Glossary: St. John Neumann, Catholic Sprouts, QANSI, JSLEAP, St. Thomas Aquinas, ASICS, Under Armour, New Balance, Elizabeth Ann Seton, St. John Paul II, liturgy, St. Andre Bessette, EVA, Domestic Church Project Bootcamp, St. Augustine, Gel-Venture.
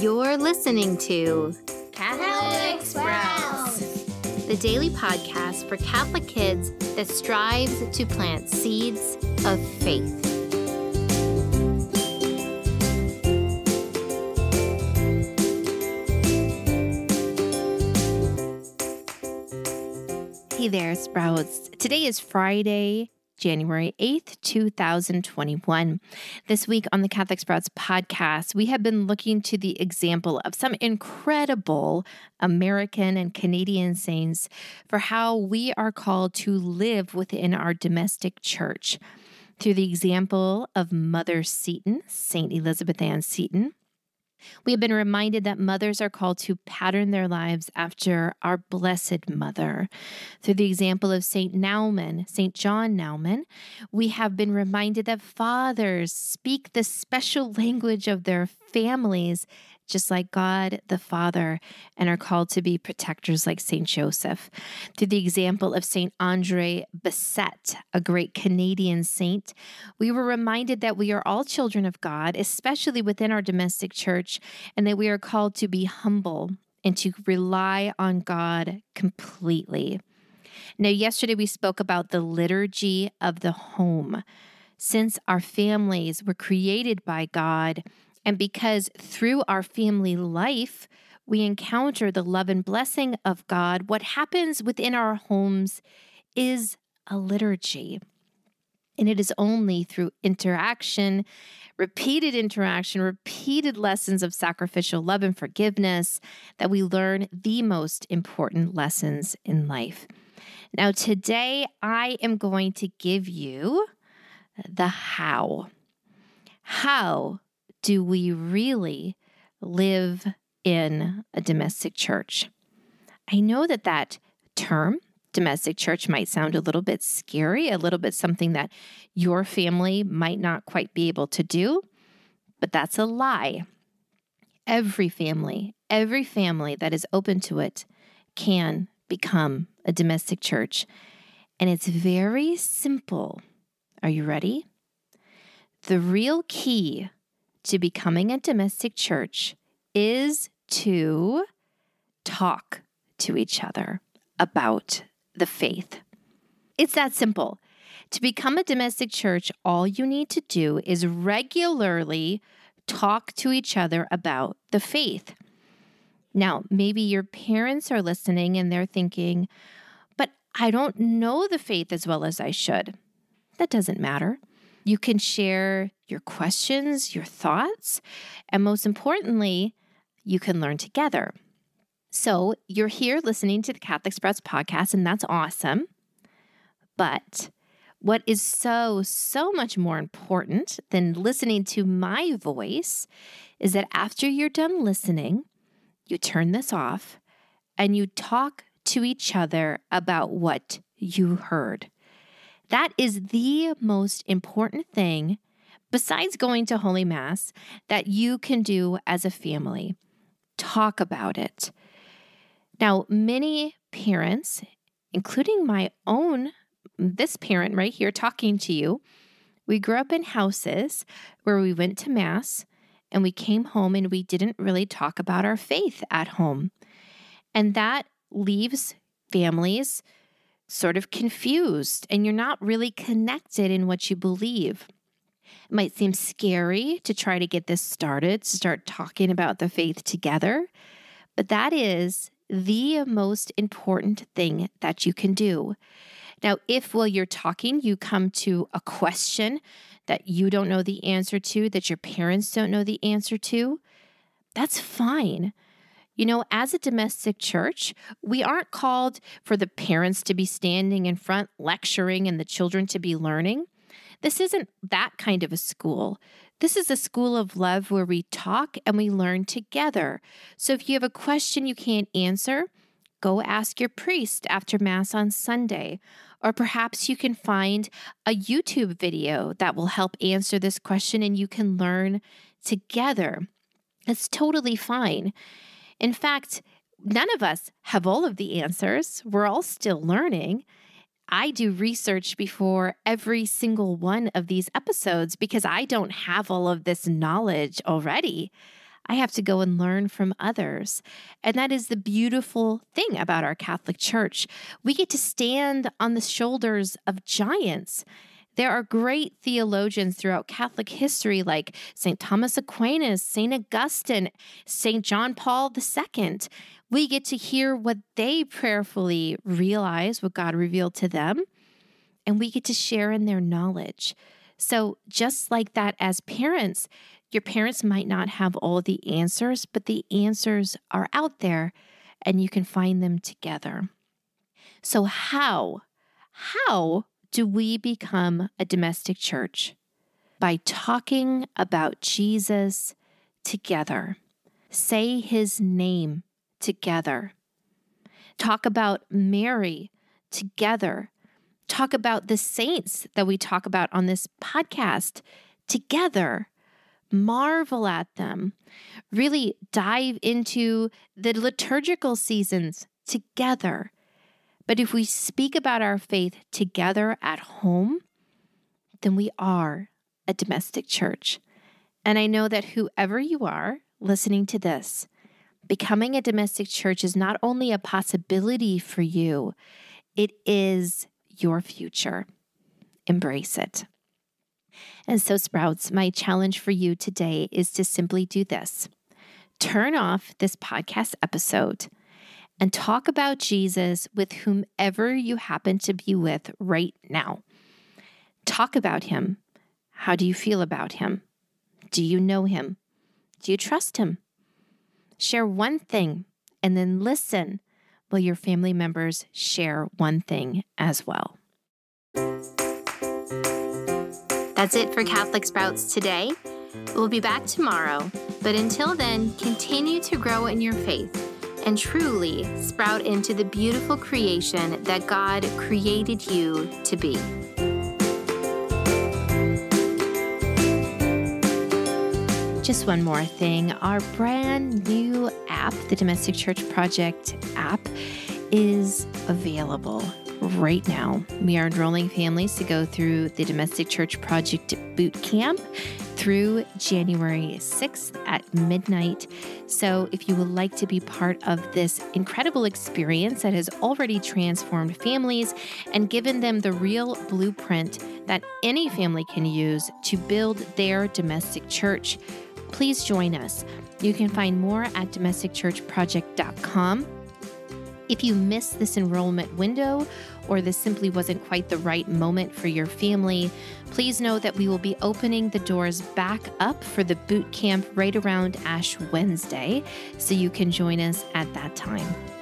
You're listening to Catholic Sprouts, the daily podcast for Catholic kids that strives to plant seeds of faith. Hey there, Sprouts. Today is Friday, January 8th, 2021. This week on the Catholic Sprouts podcast, we have been looking to the example of some incredible American and Canadian saints for how we are called to live within our domestic church through the example of Mother Seton, St. Elizabeth Ann Seton. We have been reminded that mothers are called to pattern their lives after our Blessed Mother. Through the example of St. Neumann, St. John Neumann, we have been reminded that fathers speak the special language of their families, just like God the Father, and are called to be protectors like St. Joseph. Through the example of St. Andre Bessette, a great Canadian saint, we were reminded that we are all children of God, especially within our domestic church, and that we are called to be humble and to rely on God completely. Now, yesterday we spoke about the liturgy of the home. Since our families were created by God, and because through our family life, we encounter the love and blessing of God, what happens within our homes is a liturgy. And it is only through interaction, repeated lessons of sacrificial love and forgiveness that we learn the most important lessons in life. Now, today, I am going to give you the how. How do we really live in a domestic church? I know that that term, domestic church, might sound a little bit scary, a little bit something that your family might not quite be able to do, but that's a lie. Every family that is open to it can become a domestic church. And it's very simple. Are you ready? The real key to becoming a domestic church is to talk to each other about the faith. It's that simple. To become a domestic church, all you need to do is regularly talk to each other about the faith. Now, maybe your parents are listening and they're thinking, but I don't know the faith as well as I should. That doesn't matter. You can share your questions, your thoughts, and most importantly, you can learn together. So you're here listening to the Catholic Sprouts podcast, and that's awesome. But what is so much more important than listening to my voice is that after you're done listening, you turn this off and you talk to each other about what you heard. That is the most important thing, besides going to Holy Mass, that you can do as a family. Talk about it. Now, many parents, including my own, this parent right here talking to you, we grew up in houses where we went to Mass and we came home and we didn't really talk about our faith at home. And that leaves families sort of confused, and you're not really connected in what you believe. It might seem scary to try to get this started, to start talking about the faith together, but that is the most important thing that you can do. Now, if while you're talking, you come to a question that you don't know the answer to, that your parents don't know the answer to, that's fine. You know, as a domestic church, we aren't called for the parents to be standing in front lecturing and the children to be learning. This isn't that kind of a school. This is a school of love where we talk and we learn together. So if you have a question you can't answer, go ask your priest after Mass on Sunday. Or perhaps you can find a YouTube video that will help answer this question and you can learn together. It's totally fine. In fact, none of us have all of the answers. We're all still learning. I do research before every single one of these episodes because I don't have all of this knowledge already. I have to go and learn from others. And that is the beautiful thing about our Catholic Church. We get to stand on the shoulders of giants. There are great theologians throughout Catholic history like St. Thomas Aquinas, St. Augustine, St. John Paul II. We get to hear what they prayerfully realize, what God revealed to them, and we get to share in their knowledge. So just like that as parents, your parents might not have all the answers, but the answers are out there and you can find them together. So how do we become a domestic church? By talking about Jesus together. Say his name together. Talk about Mary together. Talk about the saints that we talk about on this podcast together. Marvel at them. Really dive into the liturgical seasons together. But if we speak about our faith together at home, then we are a domestic church. And I know that whoever you are listening to this, becoming a domestic church is not only a possibility for you, it is your future. Embrace it. And so, Sprouts, my challenge for you today is to simply do this. Turn off this podcast episode and talk about Jesus with whomever you happen to be with right now. Talk about him. How do you feel about him? Do you know him? Do you trust him? Share one thing and then listen while your family members share one thing as well. That's it for Catholic Sprouts today. We'll be back tomorrow, but until then, continue to grow in your faith and truly sprout into the beautiful creation that God created you to be. Just one more thing, our brand new app, the Domestic Church Project app, is available right now. We are enrolling families to go through the Domestic Church Project Bootcamp through January 6th at midnight. So if you would like to be part of this incredible experience that has already transformed families and given them the real blueprint that any family can use to build their domestic church, please join us. You can find more at domesticchurchproject.com. If you missed this enrollment window or this simply wasn't quite the right moment for your family, please know that we will be opening the doors back up for the boot camp right around Ash Wednesday, so you can join us at that time.